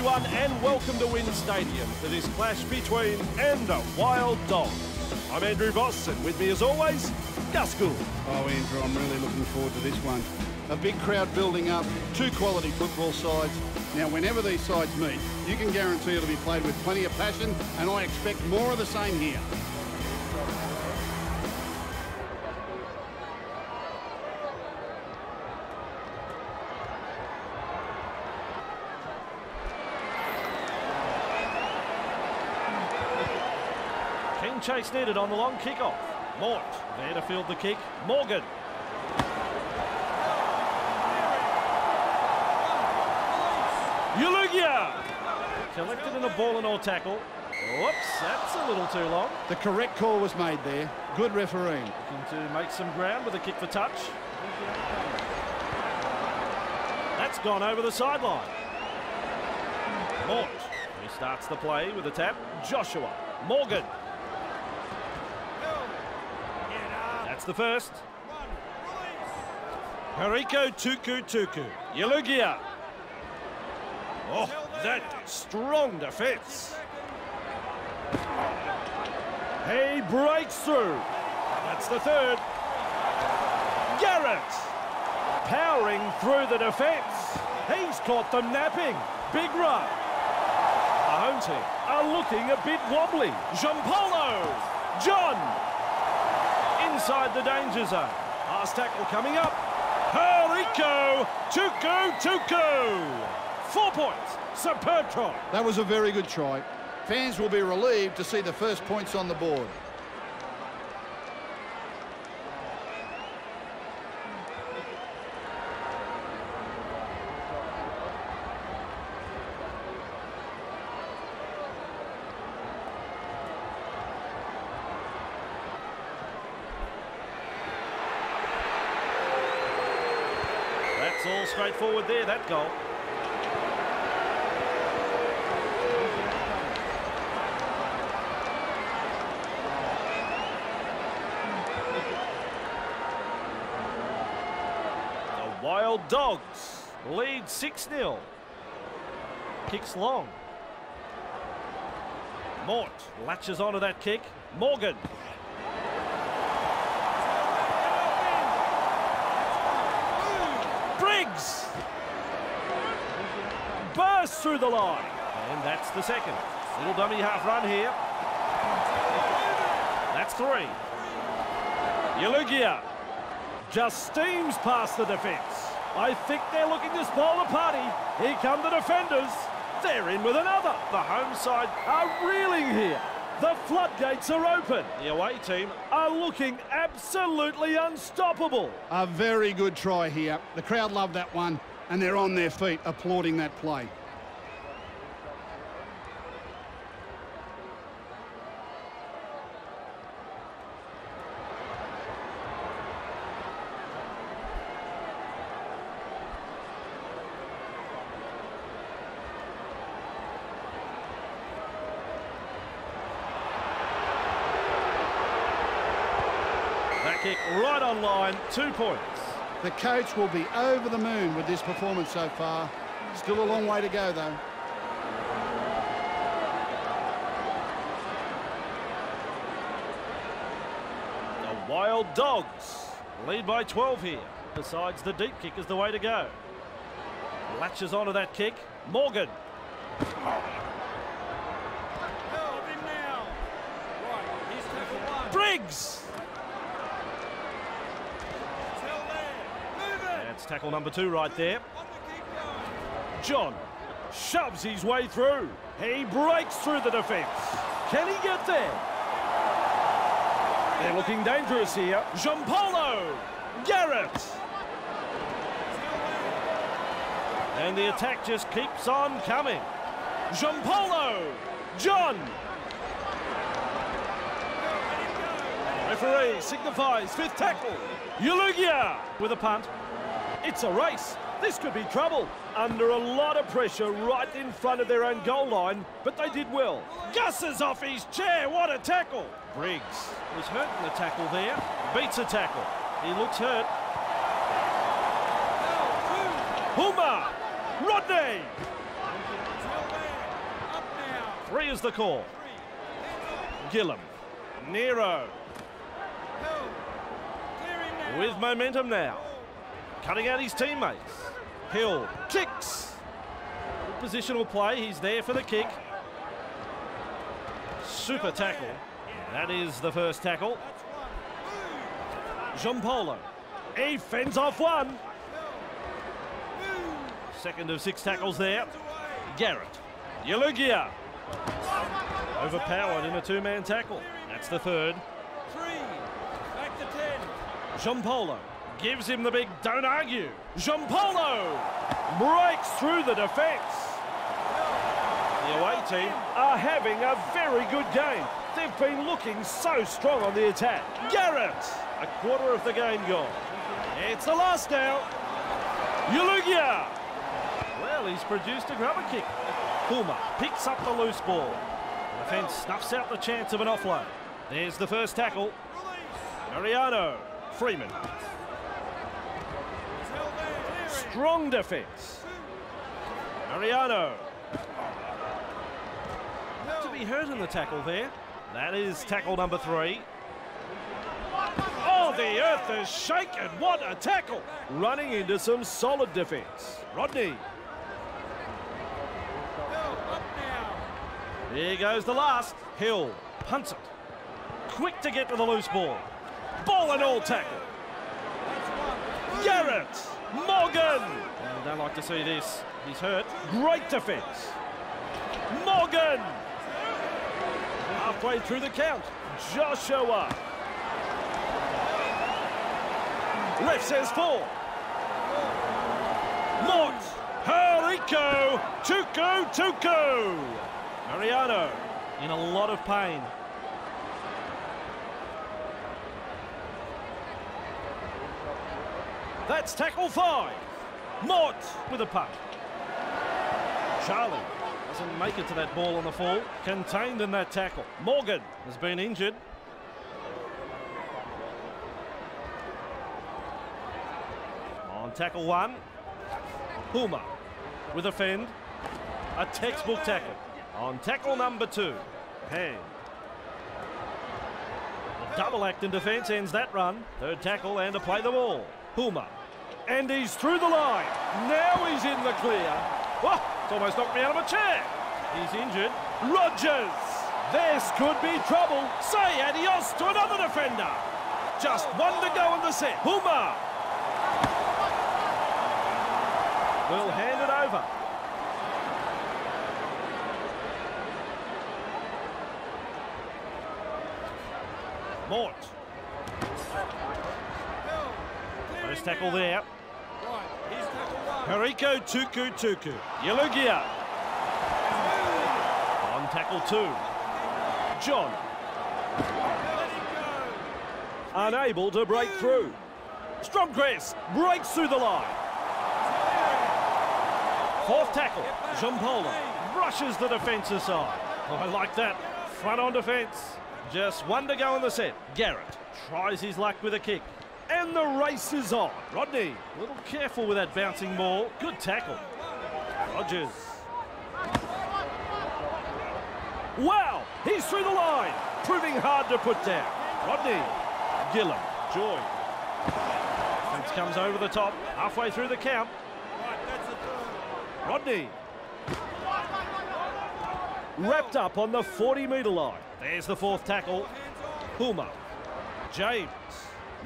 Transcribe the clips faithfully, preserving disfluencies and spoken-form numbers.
everyone, and welcome to Wynn Stadium for this clash between and the Wild Dogs. I'm Andrew Voss, and with me as always, Gus Gould. Oh, Andrew, I'm really looking forward to this one. A big crowd building up, two quality football sides. Now, whenever these sides meet, you can guarantee it'll be played with plenty of passion, and I expect more of the same here. Chase needed on the long kickoff. Mort there to field the kick. Morgan. Ulugia. Collected in a ball and all tackle. Whoops, that's a little too long. The correct call was made there. Good refereeing. Looking to make some ground with a kick for touch. That's gone over the sideline. Mort restarts the play with a tap. Joshua. Morgan. That's the first. Hariko Tuku Tuku. Ulugia. Oh, that strong defence. He breaks through. That's the third. Garrett. Powering through the defence. He's caught them napping. Big run. The home team are looking a bit wobbly. Giampolo. John. Inside the danger zone. Last tackle coming up. Hariko Tuku Tuku. Four points. Superb try. That was a very good try. Fans will be relieved to see the first points on the board. It's all straightforward there, that goal. The Wild Dogs lead six nil. Kicks long. Mort latches onto that kick. Morgan. Bursts through the line, and that's the second. Little dummy half run here. That's three. Ulugia just steams past the defence. I think they're looking to spoil the party. Here come the defenders. They're in with another. The home side are reeling here. The floodgates are open. The away team are looking absolutely unstoppable. A very good try here. The crowd loved that one, and they're on their feet applauding that play. Kick right on line, two points. The coach will be over the moon with this performance so far. Still a long way to go, though. The Wild Dogs lead by twelve here. Besides, the deep kick is the way to go. Latches onto that kick. Morgan. Briggs. Tackle number two right there. John shoves his way through. He breaks through the defence. Can he get there? They're looking dangerous here. Giampolo. Garrett. And the attack just keeps on coming. Giampolo. John. Referee signifies fifth tackle. Ulugia with a punt. It's a race. This could be trouble. Under a lot of pressure right in front of their own goal line, but they did well. Gus is off his chair. What a tackle. Briggs was hurt in the tackle there. Beats a tackle. He looks hurt. Huma. Rodney. Three is the call. Gillam. Nero. With momentum now. Cutting out his teammates. Hill kicks. Good positional play. He's there for the kick. Super tackle. That is the first tackle. Giampolo. He fends off one. Second of six tackles there. Garrett. Yalugia. Overpowered in a two-man tackle. That's the third. Giampolo gives him the big don't argue. Giampolo breaks through the defence. The away team are having a very good game. They've been looking so strong on the attack. Garrett, a quarter of the game gone. It's the last now. Yalugia. Well, he's produced a grubber kick. Kuma picks up the loose ball. The defence snuffs out the chance of an offload. There's the first tackle. Mariano. Freeman. Strong defence. Mariano. Not to be hurt in the tackle there. That is tackle number three. Oh, the earth is shaken. What a tackle. Running into some solid defence. Rodney. There goes the last. Hill punts it. Quick to get to the loose ball. Ball and all tackle. Garrett. Morgan. I don't like to see this. He's hurt. Great defence. Morgan. Halfway through the count. Joshua. Ref says four. Mort. Hariko. Tuku. Tuku. Mariano in a lot of pain. That's tackle five. Mort with a puck. Charlie doesn't make it to that ball on the fall. Contained in that tackle. Morgan has been injured. On tackle one. Huma with a fend. A textbook tackle. On tackle number two. Hand. The double act in defence ends that run. Third tackle and to play the ball. Huma. And he's through the line. Now he's in the clear. Oh, it's almost knocked me out of a chair. He's injured. Rogers. This could be trouble. Say adios to another defender. Just one to go in the set. Huma. Will hand it over. Mort. First tackle there. Hariko Tuku Tuku. Yalugia. On tackle two. John. Unable to break through. Stromgres breaks through the line. Fourth tackle. Giampolo brushes the defence aside. Oh, I like that. Front on defence. Just one to go in the set. Garrett tries his luck with a kick. And the race is on. Rodney, a little careful with that bouncing ball. Good tackle. Rogers. Wow, he's through the line. Proving hard to put down. Rodney. Gillam. Joy. Defense comes over the top. Halfway through the count. Rodney. Wrapped up on the forty metre line. There's the fourth tackle. Huma. James.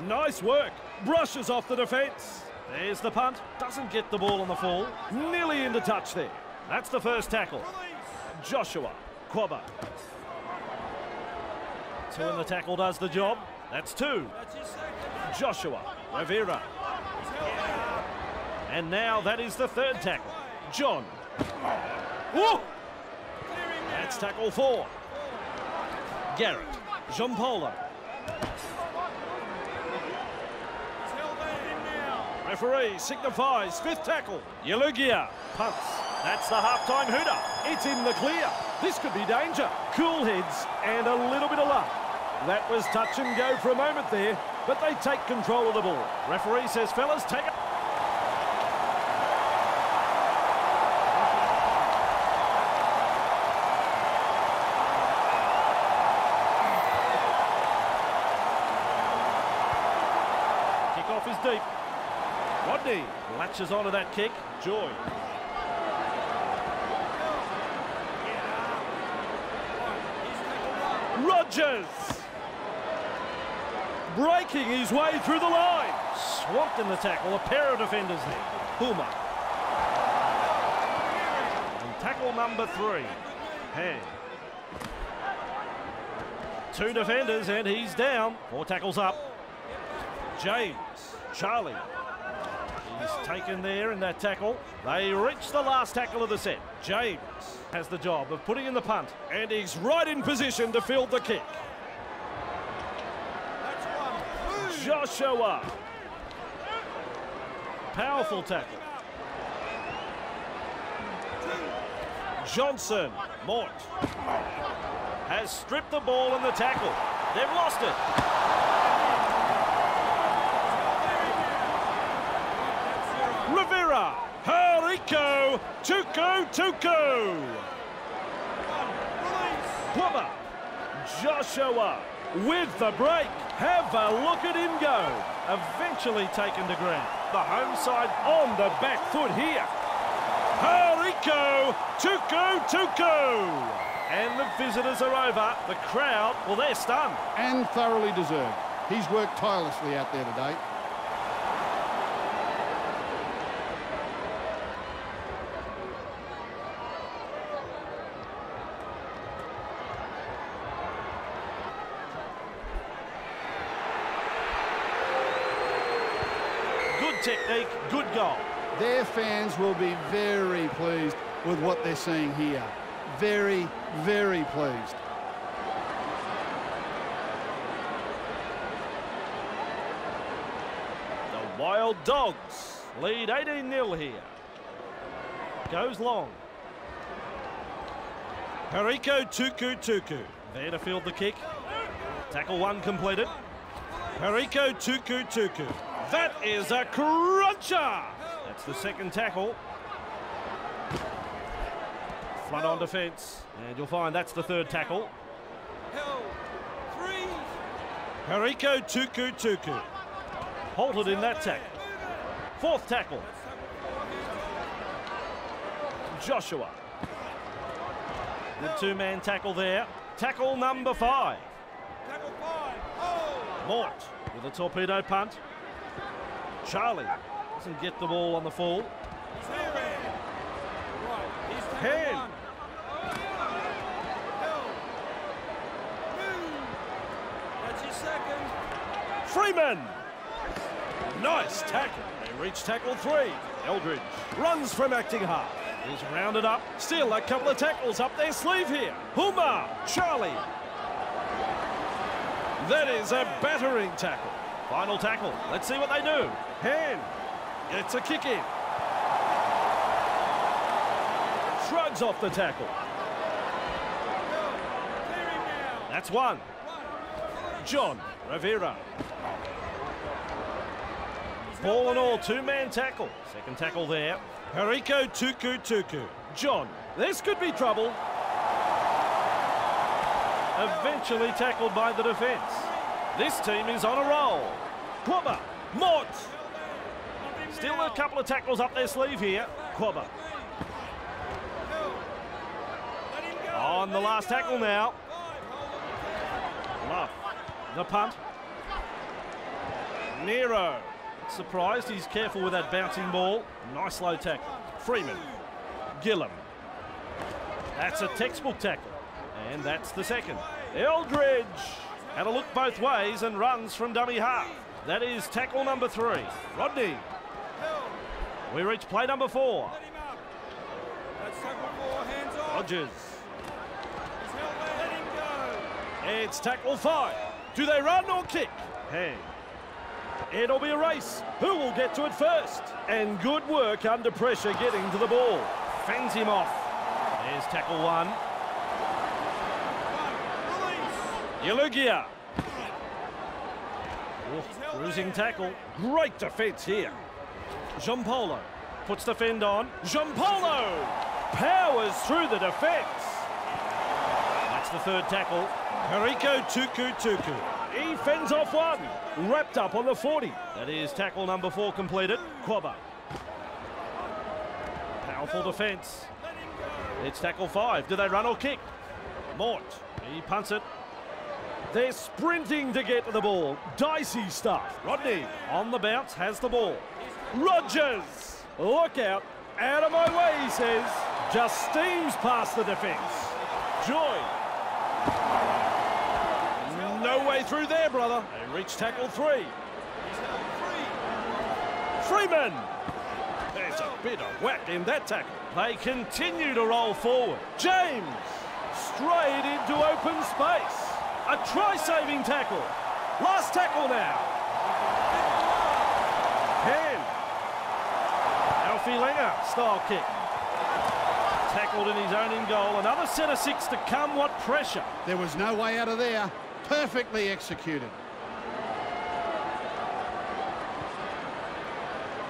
Nice work. Brushes off the defence. There's the punt. Doesn't get the ball on the fall. Nearly into touch there. That's the first tackle. Joshua Quabba. Two in the tackle does the job. That's two. Joshua Rivera. And now that is the third tackle. John. Whoa! That's tackle four. Garrett. Giampolo. Referee signifies fifth tackle. Yalugia punts. That's the half-time hooter. It's in the clear. This could be danger. Cool heads and a little bit of luck. That was touch and go for a moment there, but they take control of the ball. Referee says, fellas, take it. is deep. Rodney latches onto that kick. Joy. Rodgers breaking his way through the line. Swamped in the tackle. A pair of defenders there. Puma. And tackle number three. Hand. Two defenders and he's down. Four tackles up. James. Charlie. He's taken there in that tackle. They reach the last tackle of the set. James has the job of putting in the punt. And he's right in position to field the kick. Joshua. Powerful tackle. Johnson. Mort. Has stripped the ball in the tackle. They've lost it. Rivera, Hariko, Tuku, Tuku. Plummer, Joshua with the break. Have a look at him go. Eventually taken to ground. The home side on the back foot here. Hariko, Tuku, Tuku. And the visitors are over. The crowd, well, they're stunned. And thoroughly deserved. He's worked tirelessly out there today. Technique, good goal. Their fans will be very pleased with what they're seeing here. Very, very pleased. The Wild Dogs lead eighteen nil here. Goes long. Hariko Tuku Tuku. There to field the kick. Tackle one completed. Hariko Tuku Tuku. That is a cruncher. That's the second tackle. Front on defence. And you'll find that's the third tackle. Hariko Tuku Tuku. Halted in that tackle. Fourth tackle. Joshua. The two-man tackle there. Tackle number five. Mort with a torpedo punt. Charlie doesn't get the ball on the fall. He's That's his second. Freeman. Nice tackle. They reach tackle three. Eldridge runs from acting half. He's rounded up. Still a couple of tackles up their sleeve here. Huma. Charlie. That is a battering tackle. Final tackle. Let's see what they do. Hand gets a kick in. Shrugs off the tackle. That's one. John Rivera. Ball and all, two-man tackle. Second tackle there. Hariko Tuku Tuku. John, this could be trouble. Eventually tackled by the defence. This team is on a roll. Quabba, Mort. Still a couple of tackles up their sleeve here. Quabba. On the last tackle now. Love the punt. Nero. Surprised, he's careful with that bouncing ball. Nice low tackle. Freeman. Gillam. That's a textbook tackle. And that's the second. Eldridge. Had a look both ways and runs from dummy half. That is tackle number three. Rodney. We reach play number four. Rodgers. It's tackle five. Do they run or kick? Hey. It'll be a race. Who will get to it first? And good work under pressure getting to the ball. Fends him off. There's tackle one. Yalugia. Bruising tackle. Great defence here. Giampolo puts the fend on. Giampolo powers through the defence. That's the third tackle. Hariko Tuku Tuku. He fends off one, wrapped up on the forty. That is tackle number four completed. Quabba. Powerful defence. It's tackle five. Do they run or kick? Mort. He punts it. They're sprinting to get to the ball. Dicey stuff. Rodney on the bounce, has the ball. Rogers. Look out. Out of my way, he says. Just steams past the defence. Joy. No way through there, brother. They reach tackle three. Freeman. There's a bit of whack in that tackle. They continue to roll forward. James. Straight into open space. A try-saving tackle. Last tackle now. Hand. Alfie Langer, style kick. Tackled in his own in goal. Another set of six to come. What pressure. There was no way out of there. Perfectly executed.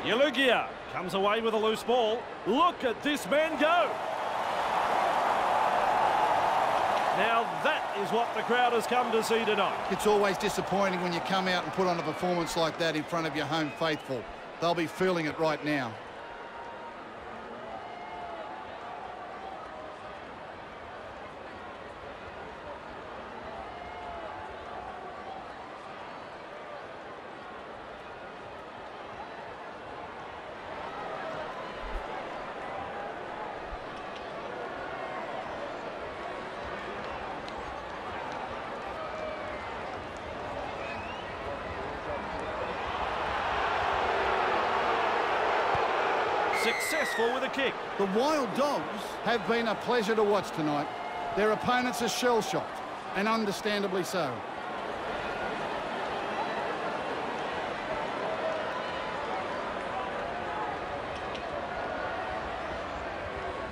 Yalugia comes away with a loose ball. Look at this man go. Now that is what the crowd has come to see tonight. It's always disappointing when you come out and put on a performance like that in front of your home faithful. They'll be feeling it right now. Successful with a kick. The Wild Dogs have been a pleasure to watch tonight. Their opponents are shell-shocked, and understandably so.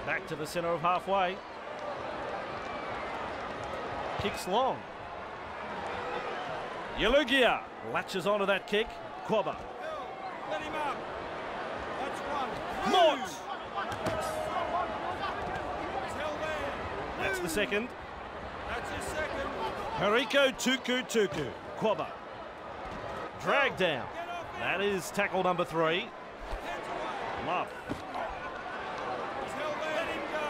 Back to the centre of halfway. Kicks long. Yalugia latches onto that kick. Quabba. Let him up. Mort. That's the second. That's his second. Hariko Tuku Tuku. Quabba. Drag down. That is tackle number three. Love.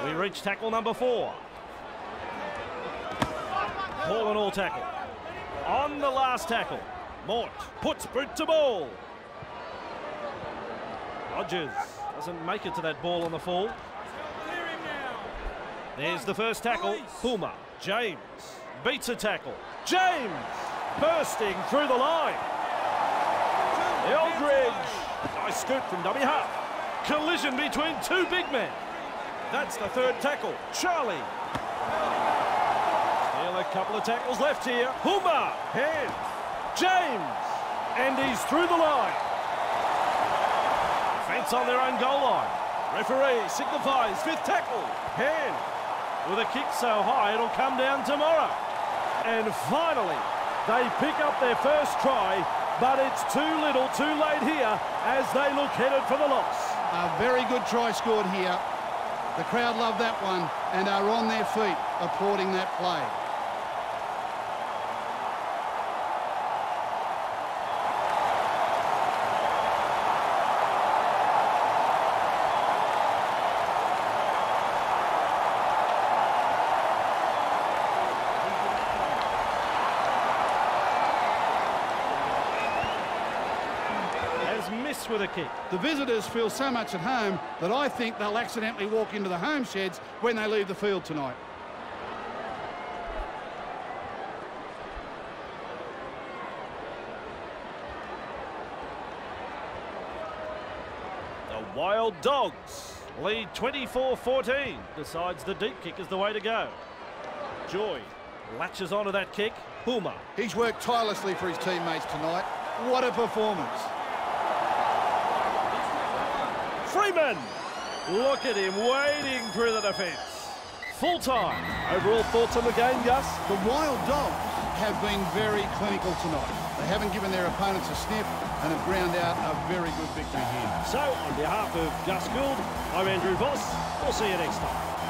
We reach tackle number four. All in all tackle. On the last tackle. Mort puts boot to ball. Rogers doesn't make it to that ball on the fall. There's the first tackle. Puma. James beats a tackle. James bursting through the line. Eldridge. Nice scoop from dummy half. Collision between two big men. That's the third tackle. Charlie. Still a couple of tackles left here. Puma. Hand. James. And he's through the line. Fence on their own goal line. Referee signifies fifth tackle. Hand. With a kick so high, it'll come down tomorrow. And finally, they pick up their first try, but it's too little too late here as they look headed for the loss. A very good try scored here. The crowd love that one and are on their feet applauding that play. With a kick. The visitors feel so much at home that I think they'll accidentally walk into the home sheds when they leave the field tonight. The Wild Dogs lead twenty-four fourteen. Decides the deep kick is the way to go. Joy latches onto that kick. Puma. He's worked tirelessly for his teammates tonight. What a performance. Freeman, look at him wading through the defence. Full time. Overall thoughts on the game, Gus? The Wild Dogs have been very clinical tonight. They haven't given their opponents a sniff and have ground out a very good victory here. So, on behalf of Gus Gould, I'm Andrew Voss. We'll see you next time.